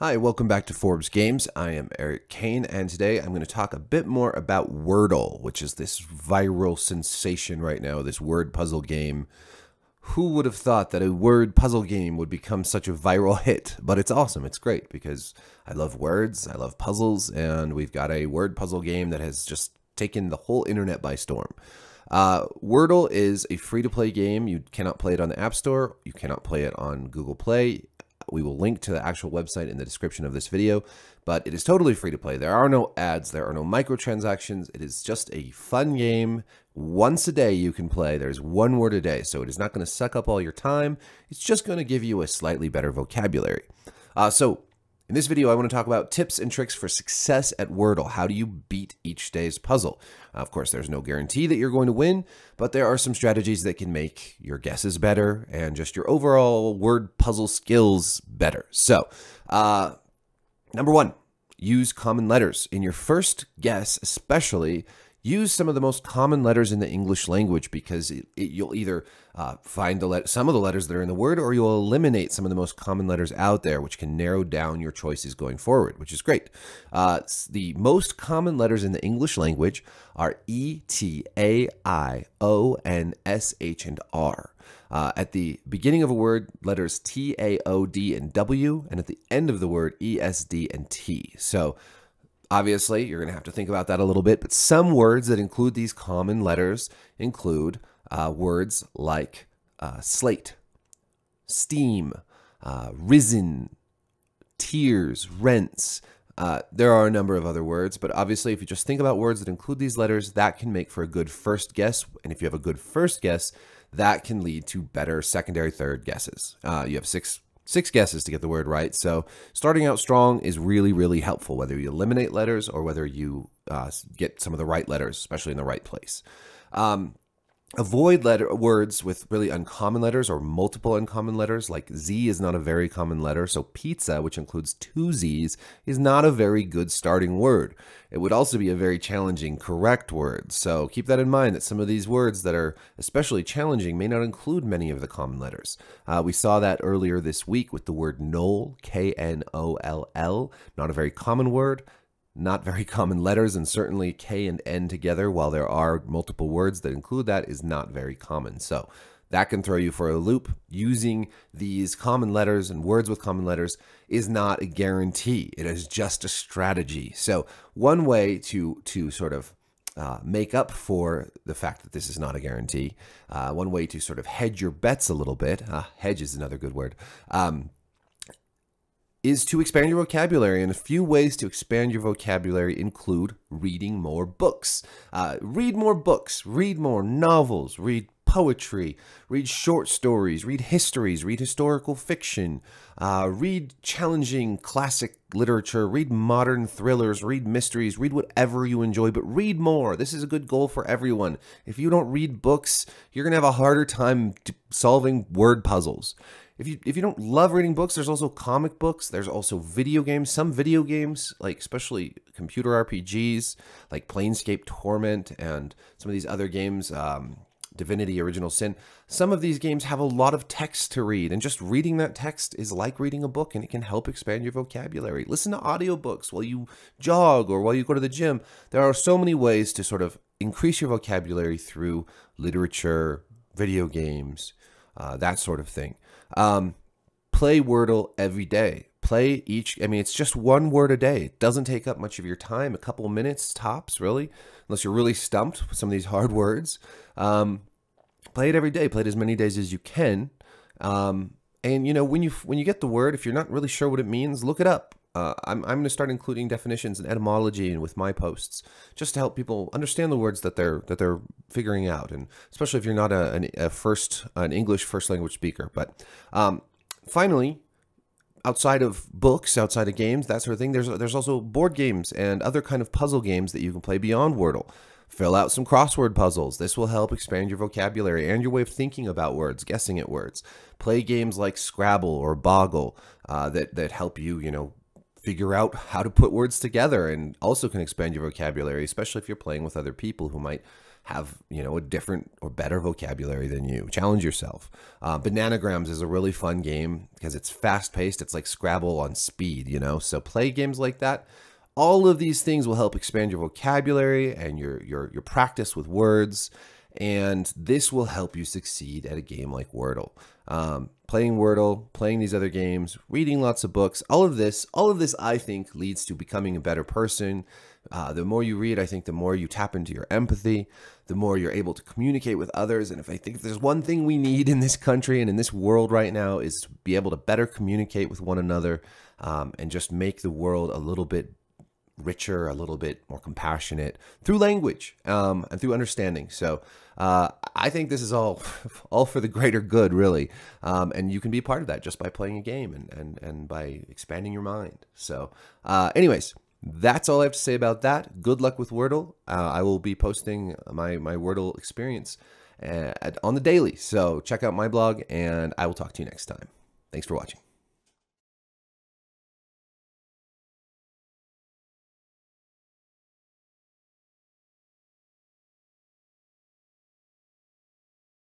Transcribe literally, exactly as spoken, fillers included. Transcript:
Hi, welcome back to Forbes Games. I am Eric Kane, and today I'm going to talk a bit more about Wordle, which is this viral sensation right now, this word puzzle game. Who would have thought that a word puzzle game would become such a viral hit? But it's awesome. It's great because I love words, I love puzzles, and we've got a word puzzle game that has just taken the whole internet by storm. Uh, Wordle is a free-to-play game. You cannot play it on the App Store. You cannot play it on Google Play. We will link to the actual website in the description of this video, but it is totally free to play. There are no ads. There are no microtransactions. It is just a fun game. Once a day you can play. There's one word a day, so it is not going to suck up all your time. It's just going to give you a slightly better vocabulary. Uh, so in this video, I want to talk about tips and tricks for success at Wordle. How do you beat each day's puzzle? Uh, of course, there's no guarantee that you're going to win, but there are some strategies that can make your guesses better and just your overall word puzzle skills better. So, uh, number one, use common letters. In your first guess, especially, use some of the most common letters in the English language because it, it, you'll either uh, find the let some of the letters that are in the word, or you'll eliminate some of the most common letters out there, which can narrow down your choices going forward, which is great. Uh, the most common letters in the English language are E, T, A, I, O, N, S, H, and R. Uh, at the beginning of a word, letters T, A, O, D, and W, and at the end of the word, E, S, D, and T. So, obviously, you're going to have to think about that a little bit, but some words that include these common letters include uh, words like uh, slate, steam, uh, risen, tears, rents. Uh, there are a number of other words, but obviously, if you just think about words that include these letters, that can make for a good first guess, and if you have a good first guess, that can lead to better secondary, third guesses. Uh, you have six Six guesses to get the word right, so starting out strong is really, really helpful, whether you eliminate letters or whether you uh, get some of the right letters, especially in the right place. Um, avoid letter words with really uncommon letters or multiple uncommon letters, like Z is not a very common letter, so pizza, which includes two Z's, is not a very good starting word. It would also be a very challenging correct word, so keep that in mind that some of these words that are especially challenging may not include many of the common letters. Uh, we saw that earlier this week with the word knoll, K N O L L, not a very common word. Not very common letters, and certainly K and N together, while there are multiple words that include that, is not very common. So that can throw you for a loop. Using these common letters and words with common letters is not a guarantee. It is just a strategy. So one way to, to sort of Uh, make up for the fact that this is not a guarantee, uh, one way to sort of hedge your bets a little bit, uh, hedge is another good word, um, is to expand your vocabulary. And a few ways to expand your vocabulary include reading more books. Uh, read more books, read more novels, read poetry, read short stories, read histories, read historical fiction, uh, read challenging classic literature, read modern thrillers, read mysteries, read whatever you enjoy, but read more. This is a good goal for everyone. If you don't read books, you're going to have a harder time solving word puzzles. If you, if you don't love reading books, there's also comic books. There's also video games. Some video games, like especially computer R P Gs, like Planescape Torment and some of these other games, um, Divinity Original Sin. Some of these games have a lot of text to read, and just reading that text is like reading a book, and it can help expand your vocabulary. Listen to audiobooks while you jog or while you go to the gym. There are so many ways to sort of increase your vocabulary through literature, video games, uh, that sort of thing. Um, play Wordle every day. Play each, I mean, it's just one word a day. It doesn't take up much of your time, a couple minutes tops, really, unless you're really stumped with some of these hard words. Um, play it every day. Play it as many days as you can. Um, and, you know, when you when you get the word, if you're not really sure what it means, look it up. Uh, I'm, I'm going to start including definitions and etymology and with my posts just to help people understand the words that they're that they're figuring out, and especially if you're not a, a first an English first language speaker. But um, finally, outside of books, outside of games, that sort of thing, there's there's also board games and other kind of puzzle games that you can play beyond Wordle. Fill out some crossword puzzles. This will help expand your vocabulary and your way of thinking about words, guessing at words. Play games like Scrabble or Boggle uh, that that help you, you know, figure out how to put words together, and also can expand your vocabulary, especially if you're playing with other people who might have, you know, a different or better vocabulary than you. Challenge yourself. Uh, Bananagrams is a really fun game because it's fast-paced. It's like Scrabble on speed, you know? So play games like that. All of these things will help expand your vocabulary and your, your, your practice with words. And this will help you succeed at a game like Wordle. Um, playing Wordle, playing these other games, reading lots of books, all of this, all of this, I think, leads to becoming a better person. Uh, the more you read, I think the more you tap into your empathy, the more you're able to communicate with others. And if I think if there's one thing we need in this country and in this world right now is to be able to better communicate with one another, um, and just make the world a little bit richer, a little bit more compassionate through language, um, and through understanding. So uh, I think this is all all for the greater good, really. Um, and you can be part of that just by playing a game and, and, and by expanding your mind. So uh, anyways, that's all I have to say about that. Good luck with Wordle. Uh, I will be posting my, my Wordle experience at, on the daily. So check out my blog, and I will talk to you next time. Thanks for watching.